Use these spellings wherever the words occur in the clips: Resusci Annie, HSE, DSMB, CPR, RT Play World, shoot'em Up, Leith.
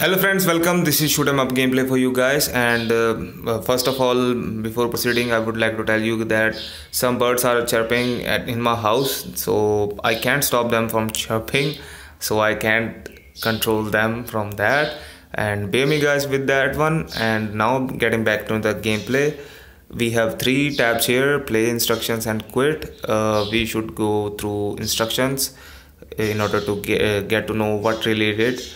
Hello friends, welcome. This is shoot 'em up gameplay for you guys, and first of all, before proceeding, I would like to tell you that some birds are chirping in my house, so I can't stop them from chirping, so I can't control them from that, and bear me guys with that one. And now getting back to the gameplay, we have three tabs here: play, instructions, and quit. We should go through instructions in order to get to know what really did.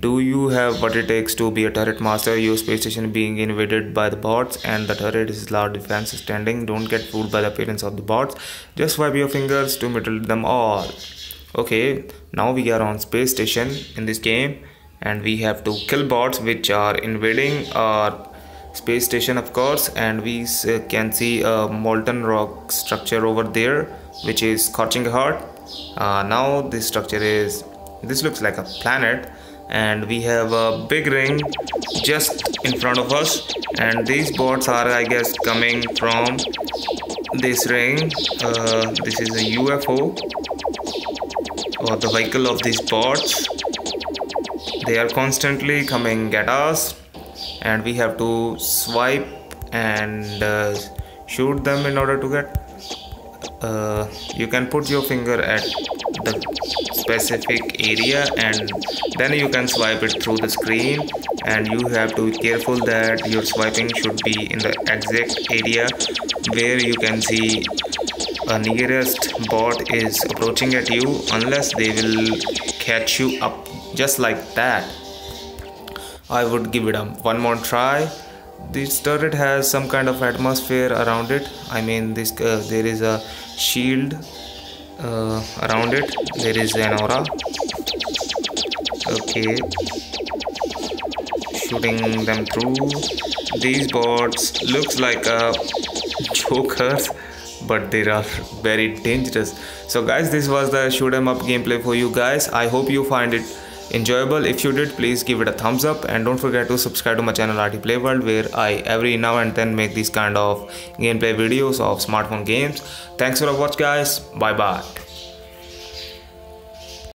Do you have what it takes to be a turret master? Your space station being invaded by the bots and the turret is large defense standing. Don't get fooled by the appearance of the bots. Just wipe your fingers to middle them all. Okay, now we are on space station in this game, and we have to kill bots which are invading our space station, of course. And we can see a molten rock structure over there which is scorching hot. Now this structure is, this looks like a planet, and we have a big ring just in front of us, and these bots are, I guess, coming from this ring. This is a UFO or the vehicle of these bots. They are constantly coming at us, and we have to swipe and shoot them in order to get. You can put your finger at the specific area and then you can swipe it through the screen, and you have to be careful that your swiping should be in the exact area where you can see a nearest bot is approaching at you, unless they will catch you up just like that. I would give it one more try. This turret has some kind of atmosphere around it. I mean, this there is a shield around it. There is an aura. Okay, shooting them through. These bots looks like a jokers, but they are very dangerous. So guys, this was the shoot 'em up gameplay for you guys. I hope you find it enjoyable. If you did, please give it a thumbs up, and don't forget to subscribe to my channel RT Play World, where I every now and then make these kind of gameplay videos of smartphone games. Thanks for the watch guys, bye bye.